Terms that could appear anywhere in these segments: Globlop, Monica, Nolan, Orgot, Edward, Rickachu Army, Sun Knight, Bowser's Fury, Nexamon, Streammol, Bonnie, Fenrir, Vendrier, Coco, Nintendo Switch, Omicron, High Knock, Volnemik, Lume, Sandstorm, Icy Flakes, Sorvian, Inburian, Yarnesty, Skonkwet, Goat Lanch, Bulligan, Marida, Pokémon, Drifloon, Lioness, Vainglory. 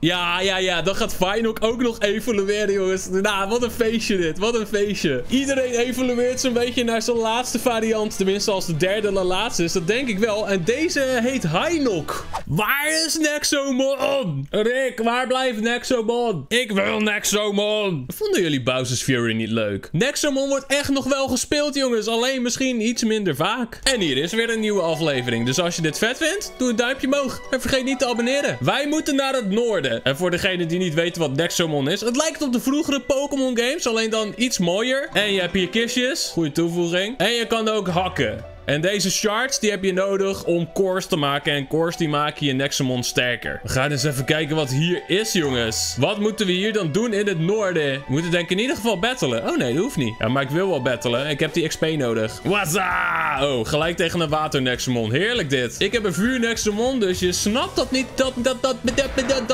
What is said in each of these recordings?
Ja, dan gaat Vynok ook nog evolueren, jongens. Nou, wat een feestje dit. Wat een feestje. Iedereen evolueert zo'n beetje naar zijn laatste variant. Tenminste, als de derde na laatste is. Dat denk ik wel. En deze heet High Knock. Waar is Nexomon? Rick, waar blijft Nexomon? Ik wil Nexomon. Vonden jullie Bowser's Fury niet leuk? Nexomon wordt echt nog wel gespeeld, jongens. Alleen misschien iets minder vaak. En hier is weer een nieuwe aflevering. Dus als je dit vet vindt, doe een duimpje omhoog. En vergeet niet te abonneren. Wij moeten naar het noorden. En voor degenen die niet weten wat Nexomon is, het lijkt op de vroegere Pokémon games, alleen dan iets mooier. En je hebt hier kistjes, goede toevoeging. En je kan ook hakken. En deze shards, die heb je nodig om cores te maken. En cores die maken je Nexomon sterker. We gaan eens even kijken wat hier is, jongens. Wat moeten we hier dan doen in het noorden? We moeten denk ik in ieder geval battelen. Oh nee, dat hoeft niet. Ja, maar ik wil wel battelen. Ik heb die XP nodig. Waza! Oh, gelijk tegen een water Nexomon. Heerlijk dit. Ik heb een vuur Nexomon, dus je snapt dat niet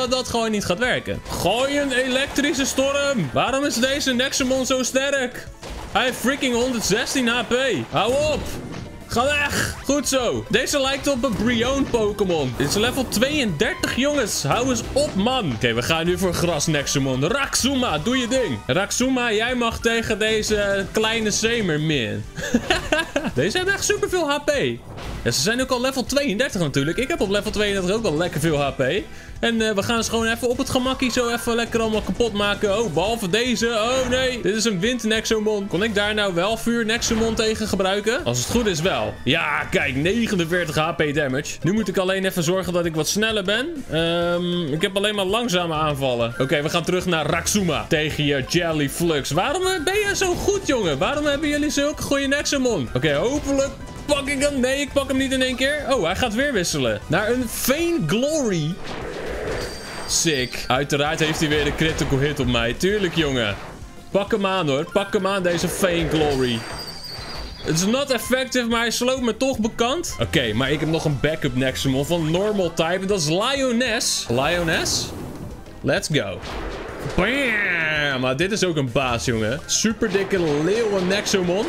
dat gewoon niet gaat werken. Gooi een elektrische storm. Waarom is deze Nexomon zo sterk? Hij heeft freaking 116 HP. Hou op! Ga weg! Goed zo. Deze lijkt op een Brion-Pokémon. Dit is level 32, jongens. Hou eens op, man. Oké, we gaan nu voor gras, Nexomon. Raksuma, doe je ding. Raksuma, jij mag tegen deze kleine zeemermin. Deze hebben echt superveel HP. Ja, ze zijn ook al level 32 natuurlijk. Ik heb op level 32 ook al lekker veel HP. En we gaan ze gewoon even op het gemakkie zo even lekker allemaal kapot maken. Oh, behalve deze. Oh nee. Dit is een wind Nexomon. Kon ik daar nou wel vuur Nexomon tegen gebruiken? Als het goed is wel. Ja, kijk. 49 HP damage. Nu moet ik alleen even zorgen dat ik wat sneller ben. Ik heb alleen maar langzame aanvallen. Oké, we gaan terug naar Raksuma. Tegen je Jelly Flux. Waarom ben jij zo goed, jongen? Waarom hebben jullie zulke goede Nexomon? Oké, hopelijk... Pak ik hem? Nee, ik pak hem niet in één keer. Oh, hij gaat weer wisselen. Naar een Vainglory. Sick. Uiteraard heeft hij weer een critical hit op mij. Tuurlijk, jongen. Pak hem aan, hoor. Pak hem aan, deze Vainglory. Het is not effective, maar hij sloopt me toch bekant. Oké, maar ik heb nog een backup Nexomon van normal type. Dat is Lioness. Lioness? Let's go. Bam! Maar dit is ook een baas, jongen. Super dikke leeuwen Nexomon.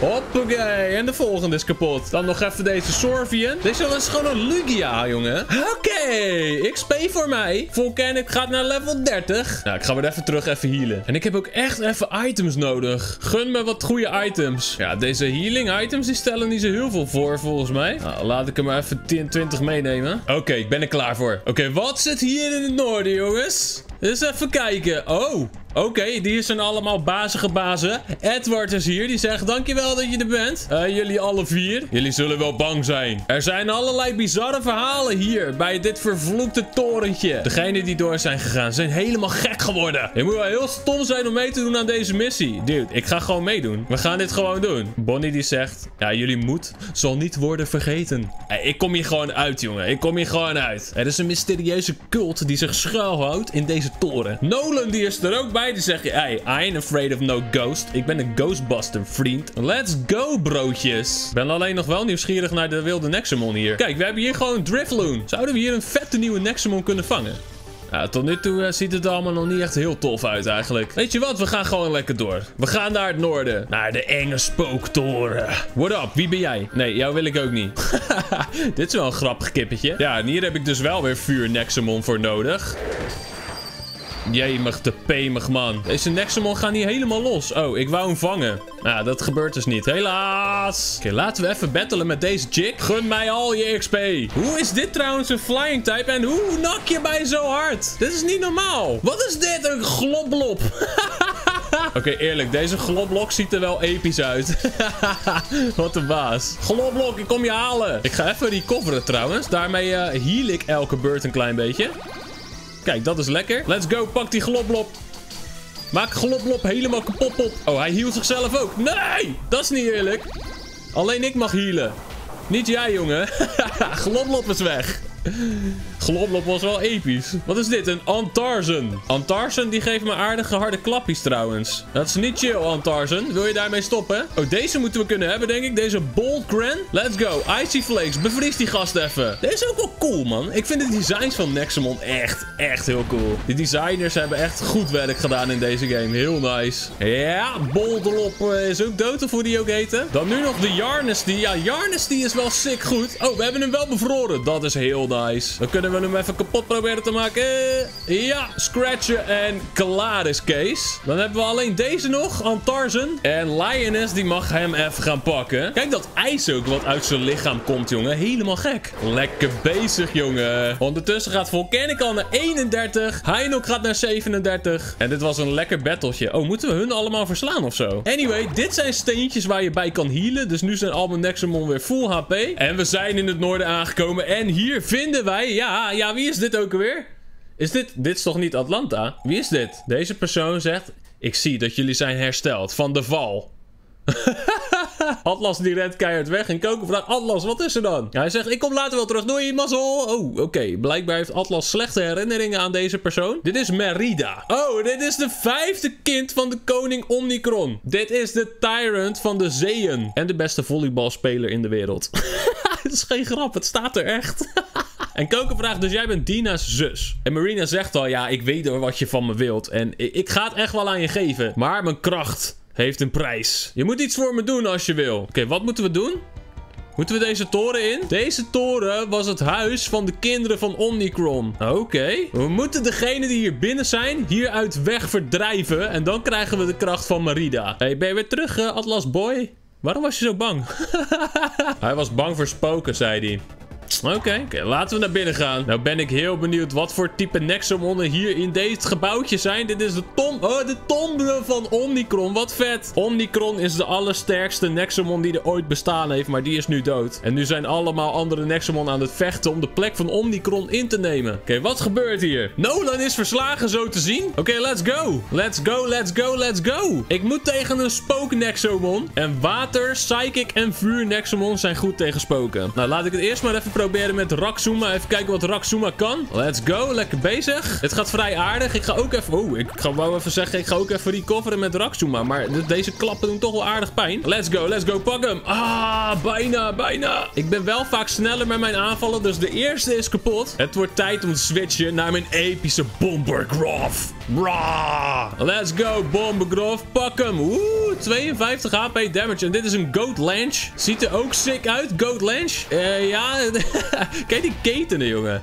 Hoppakee, en de volgende is kapot. Dan nog even deze Sorvian. Deze is gewoon een Lugia, jongen. Oké, XP voor mij. Voltaic gaat naar level 30. Nou, ik ga weer even terug even healen. En ik heb ook echt even items nodig. Gun me wat goede items. Ja, deze healing items die stellen niet zo heel veel voor, volgens mij. Nou, laat ik hem maar even 20 meenemen. Oké, ik ben er klaar voor. Oké, wat zit hier in het noorden, jongens? Dus even kijken. Oh, oké, die zijn allemaal bazige bazen. Edward is hier, die zegt dankjewel dat je er bent. Jullie alle vier. Jullie zullen wel bang zijn. Er zijn allerlei bizarre verhalen hier bij dit vervloekte torentje. Degenen die door zijn gegaan zijn helemaal gek geworden. Je moet wel heel stom zijn om mee te doen aan deze missie. Dude, ik ga gewoon meedoen. We gaan dit gewoon doen. Bonnie die zegt, ja, jullie moed zal niet worden vergeten. Ik kom hier gewoon uit, jongen. Ik kom hier gewoon uit. Er is een mysterieuze cult die zich schuilhoudt in deze toren. Nolan die is er ook bij. Die zeggen, hey, I ain't afraid of no ghost. Ik ben een ghostbuster, vriend. Let's go, broodjes. Ik ben alleen nog wel nieuwsgierig naar de wilde Nexomon hier. Kijk, we hebben hier gewoon Drifloon. Zouden we hier een vette nieuwe Nexomon kunnen vangen? Nou, tot nu toe ziet het allemaal nog niet echt heel tof uit eigenlijk. Weet je wat, we gaan gewoon lekker door. We gaan naar het noorden. Naar de enge spooktoren. What up, wie ben jij? Nee, jou wil ik ook niet. Dit is wel een grappig kippetje. Ja, en hier heb ik dus wel weer vuur Nexomon voor nodig. Jemig, te pemig, man. Deze Nexomon gaan hier helemaal los. Oh, ik wou hem vangen. Nou, dat gebeurt dus niet. Helaas. Oké, laten we even battelen met deze chick. Gun mij al je XP. Hoe is dit trouwens een flying type? En hoe nak je mij zo hard? Dit is niet normaal. Wat is dit? Een Globlop. Oké, eerlijk. Deze Globlop ziet er wel episch uit. Wat een baas. Globlop, ik kom je halen. Ik ga even recoveren trouwens. Daarmee heal ik elke beurt een klein beetje. Kijk, dat is lekker. Let's go, pak die Globlop. Maak Globlop helemaal kapot op. Oh, hij healt zichzelf ook. Nee, dat is niet eerlijk. Alleen ik mag healen. Niet jij, jongen. Globlop is weg. Globlop was wel episch. Wat is dit? Een Antarzen. Antarzen die geeft me aardige harde klappies trouwens. Dat is niet chill, Antarzen. Wil je daarmee stoppen? Oh, deze moeten we kunnen hebben, denk ik. Deze Bold Gran. Let's go. Icy Flakes. Bevries die gast even. Deze is ook wel cool, man. Ik vind de designs van Nexomon echt heel cool. De designers hebben echt goed werk gedaan in deze game. Heel nice. Ja, Boldrop is ook dood, of hoe die ook heette. Dan nu nog de Yarnesty. Ja, Yarnesty is wel sick goed. Oh, we hebben hem wel bevroren. Dat is heel nice. Dan kunnen we Zullen we hem even kapot proberen te maken? Ja, scratchen en klaar is Kees. Dan hebben we alleen deze nog, Antarzen. En Lioness, die mag hem even gaan pakken. Kijk dat ijs ook wat uit zijn lichaam komt, jongen. Helemaal gek. Lekker bezig, jongen. Ondertussen gaat Voltaic al naar 31. High Knock gaat naar 37. En dit was een lekker battletje. Oh, moeten we hun allemaal verslaan of zo? Anyway, dit zijn steentjes waar je bij kan healen. Dus nu zijn Alba Nexamon weer full HP. En we zijn in het noorden aangekomen. En hier vinden wij... Ja, wie is dit ook alweer? Is dit... Dit is toch niet Atlanta? Wie is dit? Deze persoon zegt... Ik zie dat jullie zijn hersteld van de val. Atlas die rent keihard weg en Coco vraagt: Atlas, wat is er dan? Ja, hij zegt: ik kom later wel terug, doei, mazzel. Oh, oké. Blijkbaar heeft Atlas slechte herinneringen aan deze persoon. Dit is Marida. Oh, dit is de 5e kind van de koning Omicron. Dit is de tyrant van de zeeën. En de beste volleybalspeler in de wereld. Het is geen grap, het staat er echt. En Coco vraagt, dus jij bent Dina's zus. En Marina zegt al, ja, ik weet wat je van me wilt. En ik ga het echt wel aan je geven. Maar mijn kracht heeft een prijs. Je moet iets voor me doen als je wil. Oké, wat moeten we doen? Moeten we deze toren in? Deze toren was het huis van de kinderen van Omicron. Oké. We moeten degenen die hier binnen zijn, hieruit weg verdrijven. En dan krijgen we de kracht van Marida. Hé, ben je weer terug, Atlas Boy? Waarom was je zo bang? Hij was bang voor spoken, zei hij. Oké, laten we naar binnen gaan. Nou ben ik heel benieuwd wat voor type Nexamonnen hier in dit gebouwtje zijn. Dit is de tombe. Oh, de tombe van Omicron. Wat vet. Omicron is de allersterkste Nexamon die er ooit bestaan heeft, maar die is nu dood. En nu zijn allemaal andere Nexamon aan het vechten om de plek van Omicron in te nemen. Oké, wat gebeurt hier? Nolan is verslagen, zo te zien. Oké, let's go. Let's go, let's go, let's go. Ik moet tegen een spook Nexamon. En water, psychic en vuur Nexamon zijn goed tegen spoken. Nou, laat ik het eerst maar even proberen met Raksuma. Even kijken wat Raksuma kan. Let's go. Lekker bezig. Het gaat vrij aardig. Ik ga ook even... Oh, ik ga wel even zeggen. Ik ga ook even recoveren met Raksuma. Maar deze klappen doen toch wel aardig pijn. Let's go. Let's go. Pak hem. Ah, bijna. Bijna. Ik ben wel vaak sneller met mijn aanvallen. Dus de eerste is kapot. Het wordt tijd om te switchen naar mijn epische Bombergrof. Raw. Let's go, Bombergrof. Pak hem. Oeh, 52 HP damage. En dit is een Goat Lanch. Ziet er ook sick uit, Goat Lanch. Ja... Kijk die ketenen, jongen.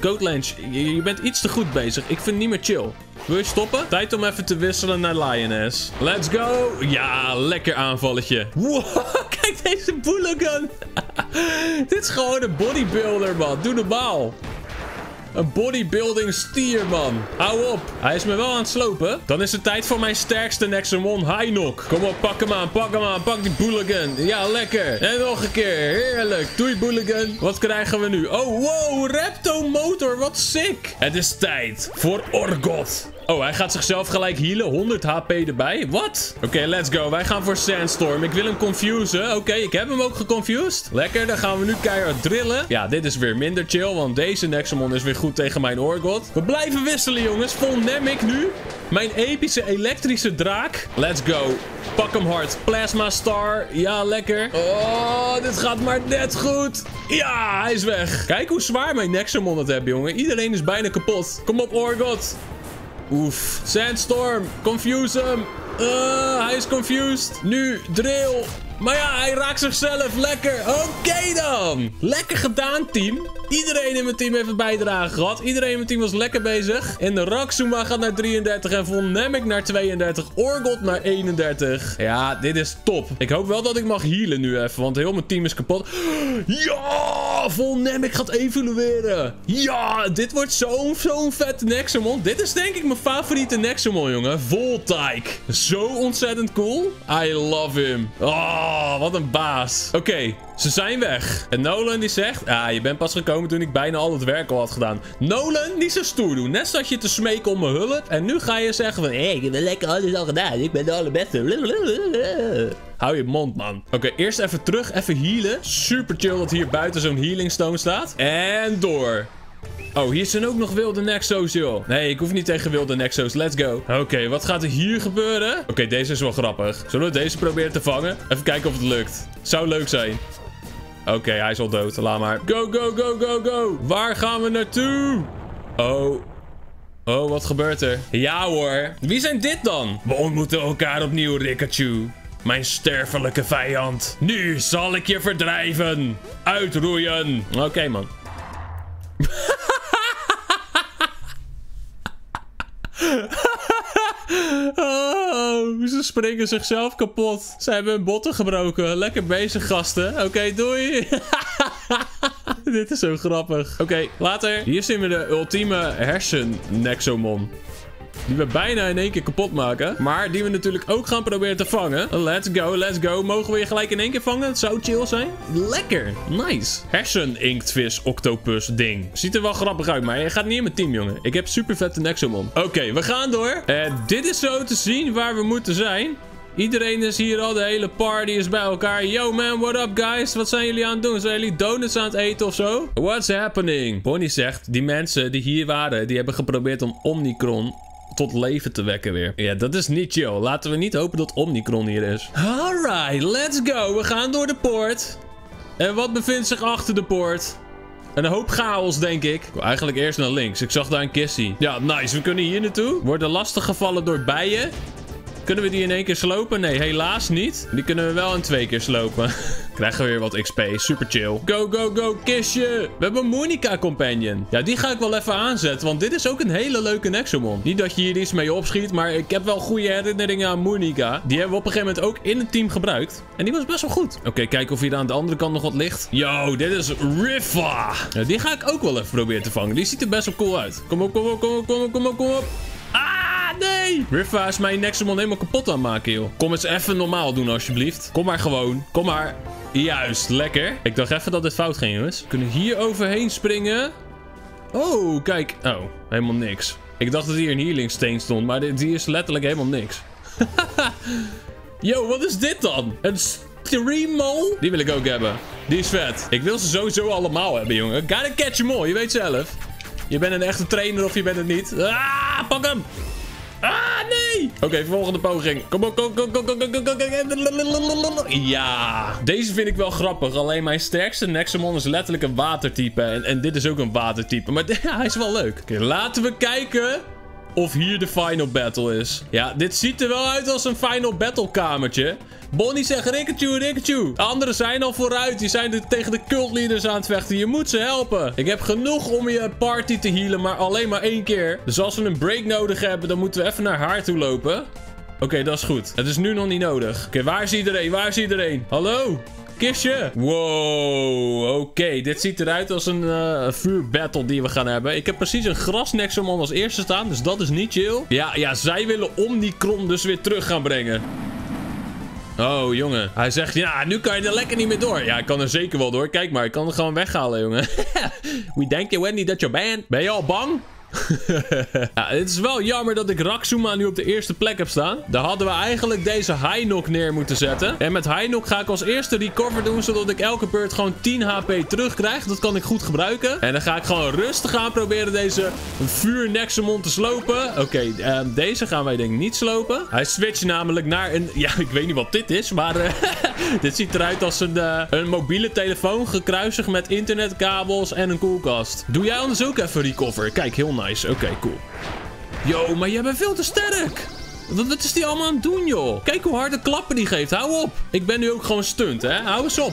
Goat Lanch, je bent iets te goed bezig. Ik vind het niet meer chill. Wil je stoppen? Tijd om even te wisselen naar Lioness. Let's go. Ja, lekker aanvalletje. Wow, kijk deze Bulligan. Dit is gewoon een bodybuilder, man. Doe normaal. Een bodybuilding stier, man. Hou op. Hij is me wel aan het slopen. Dan is het tijd voor mijn sterkste Nexamon, High Knock. Kom op, pak hem aan, pak hem aan. Pak die Bulligan. Ja, lekker. En nog een keer. Heerlijk. Doei, Bulligan. Wat krijgen we nu? Oh, wow. Reptomotor. Wat sick. Het is tijd voor Orgot. Oh, hij gaat zichzelf gelijk healen. 100 HP erbij. Wat? Oké, let's go. Wij gaan voor Sandstorm. Ik wil hem confusen. Oké, ik heb hem ook geconfused. Lekker, dan gaan we nu keihard drillen. Ja, dit is weer minder chill, want deze Nexamon is weer goed tegen mijn Orgot. We blijven wisselen, jongens. Volnemik nu. Mijn epische elektrische draak. Let's go. Pak hem hard. Plasma Star. Ja, lekker. Oh, dit gaat maar net goed. Ja, hij is weg. Kijk hoe zwaar mijn Nexamon het hebben, jongen. Iedereen is bijna kapot. Kom op, Orgot. Oef. Sandstorm. Confuse hem. Hij is confused. Nu. Drill. Maar ja, hij raakt zichzelf. Lekker. Oké dan. Lekker gedaan, team. Iedereen in mijn team heeft een bijdrage gehad. Iedereen in mijn team was lekker bezig. En de Raksuma gaat naar 33. En Volnemik naar 32. Orgot naar 31. Ja, dit is top. Ik hoop wel dat ik mag healen nu even. Want heel mijn team is kapot. Ja, Volnemik gaat evolueren. Ja, dit wordt zo'n vette Nexamon. Dit is denk ik mijn favoriete Nexamon, jongen. Voltaic. Zo ontzettend cool. I love him. Oh, wat een baas. Oké. Ze zijn weg. En Nolan die zegt... Ah, je bent pas gekomen toen ik bijna al het werk al had gedaan. Nolan, niet zo stoer doen. Net zat je te smeken om mijn hulp. En nu ga je zeggen van... Hé, ik heb lekker alles al gedaan. Ik ben de allerbeste. Blablabla. Hou je mond, man. Oké, eerst even terug. Even healen. Super chill dat hier buiten zo'n healing stone staat. En door. Oh, hier zijn ook nog wilde Nexo's, joh. Nee, ik hoef niet tegen wilde Nexo's. Let's go. Oké, wat gaat er hier gebeuren? Oké, deze is wel grappig. Zullen we deze proberen te vangen? Even kijken of het lukt. Zou leuk zijn. Oké, hij is al dood. Laat maar. Go, go, go, go, go. Waar gaan we naartoe? Oh. Oh, wat gebeurt er? Ja hoor. Wie zijn dit dan? We ontmoeten elkaar opnieuw, Rickachu. Mijn sterfelijke vijand. Nu zal ik je verdrijven. Uitroeien. Oké, man. Oh, ze springen zichzelf kapot. Ze hebben hun botten gebroken. Lekker bezig, gasten. Oké, doei. Dit is zo grappig. Oké, later. Hier zien we de ultieme hersennexomon. Die we bijna in één keer kapot maken. Maar die we natuurlijk ook gaan proberen te vangen. Let's go, let's go. Mogen we je gelijk in één keer vangen? Het zou chill zijn. Lekker. Nice. Hersen-inktvis octopus ding. Ziet er wel grappig uit, maar je gaat niet in mijn team, jongen. Ik heb super vette Nexomon. Oké, we gaan door. Dit is zo te zien waar we moeten zijn. Iedereen is hier al, de hele party is bij elkaar. Yo man, what up guys? Wat zijn jullie aan het doen? Zijn jullie donuts aan het eten of zo? What's happening? Bonnie zegt, die mensen die hier waren, die hebben geprobeerd om Omicron tot leven te wekken weer. Ja, dat is niet chill. Laten we niet hopen dat Omicron hier is. Alright, let's go. We gaan door de poort. En wat bevindt zich achter de poort? Een hoop chaos, denk ik. Ik wil eigenlijk eerst naar links. Ik zag daar een kistie. Ja, nice. We kunnen hier naartoe. Worden lastiggevallen door bijen. Kunnen we die in één keer slopen? Nee, helaas niet. Die kunnen we wel in twee keer slopen. Krijgen we weer wat XP. Super chill. Go, go, go, kistje. We hebben een Monica companion. Ja, die ga ik wel even aanzetten. Want dit is ook een hele leuke Nexomon. Niet dat je hier iets mee opschiet. Maar ik heb wel goede herinneringen aan Monica. Die hebben we op een gegeven moment ook in het team gebruikt. En die was best wel goed. Oké, kijken of hier aan de andere kant nog wat ligt. Yo, dit is Riffa. Ja, die ga ik ook wel even proberen te vangen. Die ziet er best wel cool uit. Kom op, kom op, kom op, kom op, kom op, kom op. Ah, nee! Riffa is mijn Nexomon helemaal kapot aan het maken, joh. Kom eens even normaal doen, alsjeblieft. Kom maar gewoon. Kom maar. Juist, lekker. Ik dacht even dat dit fout ging, jongens. We kunnen hier overheen springen. Oh, kijk. Oh, helemaal niks. Ik dacht dat hier een healingsteen stond, maar dit hier is letterlijk helemaal niks. Yo, wat is dit dan? Een streammol? Die wil ik ook hebben. Die is vet. Ik wil ze sowieso allemaal hebben, jongen. Gotta catch them all, je weet zelf. Je bent een echte trainer of je bent het niet. Ah, pak hem. Ah, nee. Oké, volgende poging. Kom op, kom, kom, kom, kom, kom, kom, kom. Ja. Deze vind ik wel grappig. Alleen mijn sterkste Nexomon is letterlijk een watertype. En dit is ook een watertype. Maar ja, hij is wel leuk. Oké, laten we kijken of hier de final battle is. Ja, dit ziet er wel uit als een final battle kamertje. Bonnie zegt Rickachu, Rickachu. De anderen zijn al vooruit. Die zijn tegen de cultleaders aan het vechten. Je moet ze helpen. Ik heb genoeg om je party te healen, maar alleen maar één keer. Dus als we een break nodig hebben, dan moeten we even naar haar toe lopen. Oké, dat is goed. Het is nu nog niet nodig. Oké, waar is iedereen? Waar is iedereen? Hallo? Kistje. Wow. Oké, dit ziet eruit als een vuurbattle die we gaan hebben. Ik heb precies een grasnexomon als eerste staan, dus dat is niet chill. Ja, zij willen Omicron dus weer terug gaan brengen. Oh, jongen. Hij zegt, ja, nu kan je er lekker niet meer door. Ja, ik kan er zeker wel door. Kijk maar, ik kan er gewoon weghalen, jongen. We denk je, Wendy, dat je bent. Ben je al bang? Ja, het is wel jammer dat ik Raksuma nu op de eerste plek heb staan. Daar hadden we eigenlijk deze High Knock neer moeten zetten. En met High Knock ga ik als eerste recover doen, zodat ik elke beurt gewoon 10 HP terugkrijg. Dat kan ik goed gebruiken. En dan ga ik gewoon rustig aan proberen deze vuurnexomon te slopen. Oké, deze gaan wij denk ik niet slopen. Hij switcht namelijk naar een... Ja, ik weet niet wat dit is, maar... dit ziet eruit als een mobiele telefoon gekruisigd met internetkabels en een koelkast. Doe jij anders ook even recover? Kijk, heel nice. Oké, cool. Yo, maar jij bent veel te sterk. Wat is die allemaal aan het doen, joh? Kijk hoe harde klappen die geeft. Hou op. Ik ben nu ook gewoon stunt, hè. Hou eens op.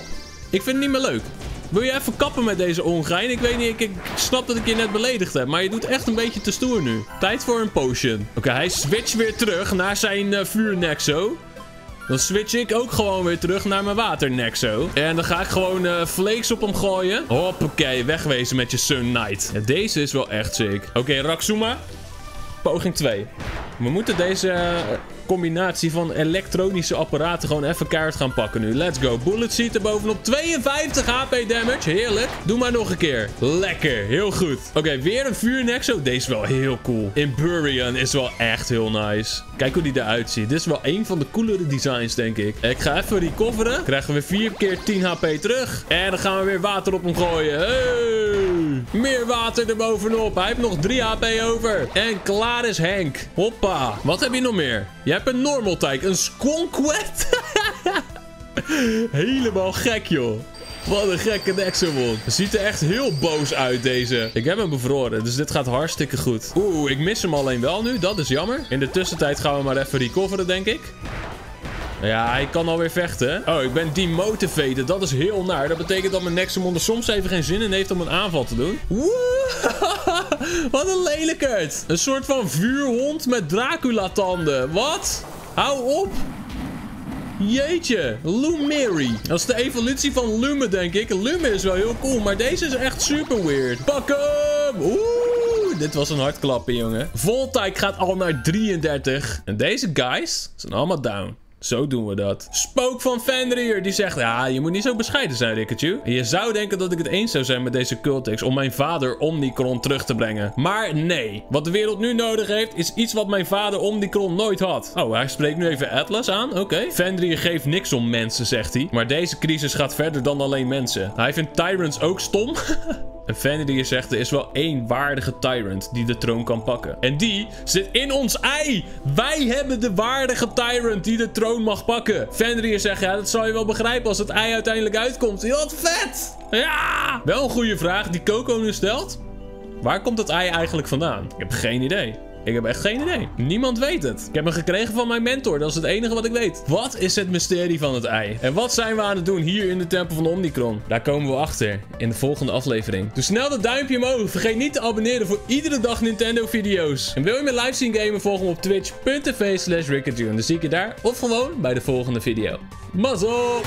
Ik vind het niet meer leuk. Wil je even kappen met deze ongein? Ik weet niet, ik snap dat ik je net beledigd heb. Maar je doet echt een beetje te stoer nu. Tijd voor een potion. Oké, hij switcht weer terug naar zijn vuurnexo. Dan switch ik ook gewoon weer terug naar mijn waternexo. En dan ga ik gewoon flakes op hem gooien. Hoppakee, wegwezen met je Sun Knight. Ja, deze is wel echt sick. Oké, Raksuma. Poging 2. We moeten deze combinatie van elektronische apparaten gewoon even keihard gaan pakken nu. Let's go. Bullet ziet er bovenop. 52 HP damage. Heerlijk. Doe maar nog een keer. Lekker. Heel goed. Oké, weer een vuurnexo. Deze is wel heel cool. Inburian is wel echt heel nice. Kijk hoe die eruit ziet. Dit is wel een van de coolere designs, denk ik. Ik ga even recoveren. Krijgen we 4 keer 10 HP terug. En dan gaan we weer water op hem gooien. Hey. Meer water erbovenop. Hij heeft nog 3 HP over. En klaar is Henk. Hoppa. Wat heb je nog meer? Je hebt een Normaltype. Een Skonkwet. Helemaal gek, joh. Wat een gekke Nexomon. Ziet er echt heel boos uit, deze. Ik heb hem bevroren, dus dit gaat hartstikke goed. Oeh, ik mis hem alleen wel nu. Dat is jammer. In de tussentijd gaan we maar even recoveren, denk ik. Ja, hij kan alweer vechten. Oh, ik ben demotivated. Dat is heel naar. Dat betekent dat mijn Nexomon er soms even geen zin in heeft om een aanval te doen. Wat een lelijkheid. Een soort van vuurhond met Dracula-tanden. Wat? Hou op. Jeetje, Lumeri. Dat is de evolutie van Lume, denk ik. Lume is wel heel cool, maar deze is echt super weird. Pak hem! Oeh, dit was een hardklappen, jongen. Voltaic gaat al naar 33. En deze guys zijn allemaal down. Zo doen we dat. Spook van Fenrir, die zegt... Ja, je moet niet zo bescheiden zijn, Rickachu. Je zou denken dat ik het eens zou zijn met deze cultix... om mijn vader Omicron terug te brengen. Maar nee. Wat de wereld nu nodig heeft... is iets wat mijn vader Omicron nooit had. Oh, hij spreekt nu even Atlas aan. Oké. Vendrier geeft niks om mensen, zegt hij. Maar deze crisis gaat verder dan alleen mensen. Hij vindt tyrants ook stom. En Vendrier zegt... Er is wel één waardige tyrant die de troon kan pakken. En die zit in ons ei. Wij hebben de waardige tyrant die de troon mag pakken. Vendrier zegt, ja, dat zal je wel begrijpen als het ei uiteindelijk uitkomt. Wat vet! Ja! Wel een goede vraag die Coco nu stelt. Waar komt dat ei eigenlijk vandaan? Ik heb geen idee. Ik heb echt geen idee. Niemand weet het. Ik heb hem gekregen van mijn mentor. Dat is het enige wat ik weet. Wat is het mysterie van het ei? En wat zijn we aan het doen hier in de tempel van Omicron? Daar komen we achter in de volgende aflevering. Doe snel dat duimpje omhoog. Vergeet niet te abonneren voor iedere dag Nintendo video's. En wil je me live zien gamen? Volg me op twitch.tv/rickachu. En dan zie ik je daar of gewoon bij de volgende video. Mazzel!